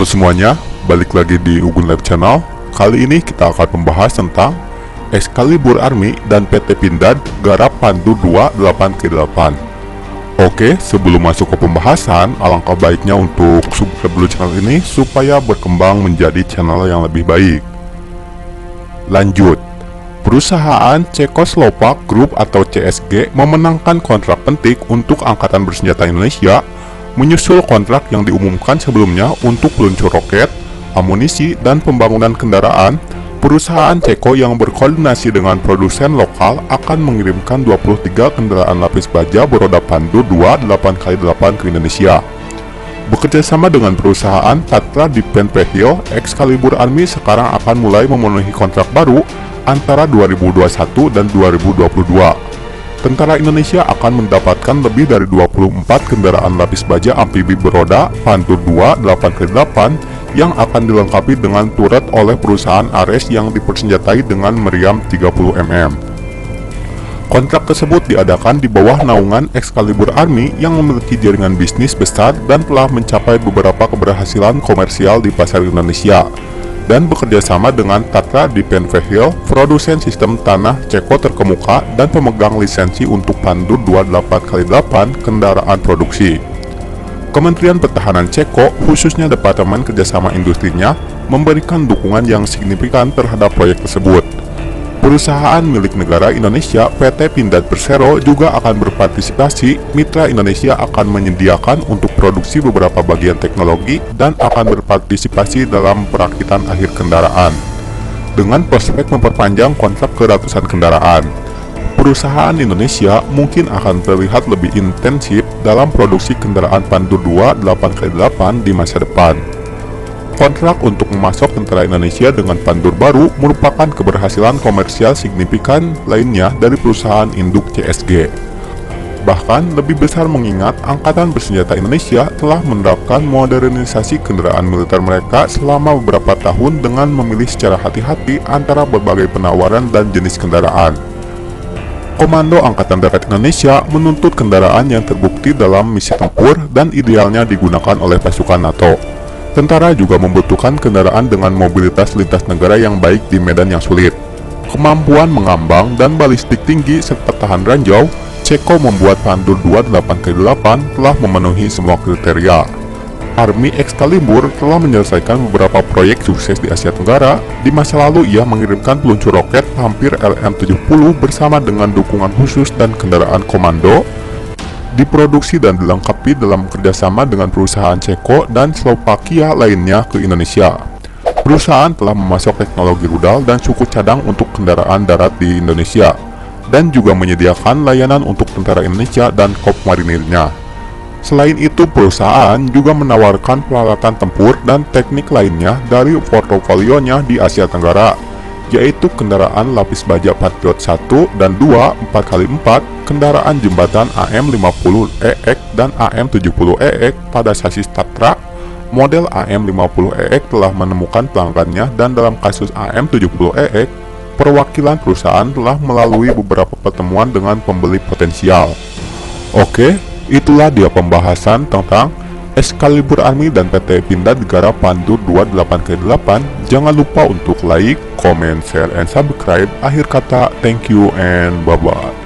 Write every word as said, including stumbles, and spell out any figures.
Halo semuanya, balik lagi di Ugun Lab Channel. Kali ini kita akan membahas tentang Excalibur Army dan P T Pindad garap Pandur dua delapan X delapan. Oke, sebelum masuk ke pembahasan, alangkah baiknya untuk subscribe dulu channel ini supaya berkembang menjadi channel yang lebih baik. Lanjut. Perusahaan Cekoslovak Group atau C S G memenangkan kontrak penting untuk Angkatan Bersenjata Indonesia menyusul kontrak yang diumumkan sebelumnya untuk peluncur roket, amunisi, dan pembangunan kendaraan. Perusahaan Ceko yang berkoordinasi dengan produsen lokal akan mengirimkan dua puluh tiga kendaraan lapis baja beroda Pandur dua delapan X delapan ke Indonesia. Bekerjasama dengan perusahaan Tatra Defense Vehicle, Excalibur Army sekarang akan mulai memenuhi kontrak baru antara dua ribu dua puluh satu dan dua ribu dua puluh dua. Tentara Indonesia akan mendapatkan lebih dari dua puluh empat kendaraan lapis baja amfibi beroda Pandur dua delapan X delapan yang akan dilengkapi dengan turret oleh perusahaan Ares yang dipersenjatai dengan meriam tiga puluh milimeter. Kontrak tersebut diadakan di bawah naungan Excalibur Army yang memiliki jaringan bisnis besar dan telah mencapai beberapa keberhasilan komersial di pasar Indonesia, dan bekerjasama dengan Tatra Defense Vehicle, produsen sistem tanah Ceko terkemuka dan pemegang lisensi untuk Pandur dua delapan X delapan kendaraan produksi. Kementerian Pertahanan Ceko, khususnya Departemen Kerjasama Industrinya, memberikan dukungan yang signifikan terhadap proyek tersebut. Perusahaan milik negara Indonesia P T Pindad Persero juga akan berpartisipasi. Mitra Indonesia akan menyediakan untuk produksi beberapa bagian teknologi dan akan berpartisipasi dalam perakitan akhir kendaraan, dengan prospek memperpanjang kontrak ke ratusan kendaraan. Perusahaan Indonesia mungkin akan terlihat lebih intensif dalam produksi kendaraan Pandur dua delapan X delapan di masa depan. Kontrak untuk memasok tentara Indonesia dengan Pandur baru merupakan keberhasilan komersial signifikan lainnya dari perusahaan induk C S G. Bahkan lebih besar mengingat Angkatan Bersenjata Indonesia telah menerapkan modernisasi kendaraan militer mereka selama beberapa tahun dengan memilih secara hati-hati antara berbagai penawaran dan jenis kendaraan. Komando Angkatan Darat Indonesia menuntut kendaraan yang terbukti dalam misi tempur dan idealnya digunakan oleh pasukan NATO. Tentara juga membutuhkan kendaraan dengan mobilitas lintas negara yang baik di medan yang sulit. Kemampuan mengambang dan balistik tinggi serta tahan ranjau, Ceko membuat Pandur dua delapan X delapan telah memenuhi semua kriteria. Army Excalibur telah menyelesaikan beberapa proyek sukses di Asia Tenggara. Di masa lalu ia mengirimkan peluncur roket hampir L M tujuh puluh bersama dengan dukungan khusus dan kendaraan komando, diproduksi dan dilengkapi dalam kerjasama dengan perusahaan Ceko dan Slovakia lainnya ke Indonesia. Perusahaan telah memasok teknologi rudal dan suku cadang untuk kendaraan darat di Indonesia, dan juga menyediakan layanan untuk tentara Indonesia dan Korps Marinirnya. Selain itu, perusahaan juga menawarkan peralatan tempur dan teknik lainnya dari portofolionya di Asia Tenggara, yaitu kendaraan lapis baja Patriot satu dan dua empat kali empat, kendaraan jembatan A M lima puluh E X dan A M tujuh puluh E X pada sasis Tatra. Model A M lima puluh E X telah menemukan pelanggannya, dan dalam kasus A M tujuh puluh E X, perwakilan perusahaan telah melalui beberapa pertemuan dengan pembeli potensial. Oke, itulah dia pembahasan tentang Excalibur Army dan P T Pindad Garap Pandur dua delapan X delapan. Jangan lupa untuk like, comment, share, and subscribe. Akhir kata, thank you and bye-bye.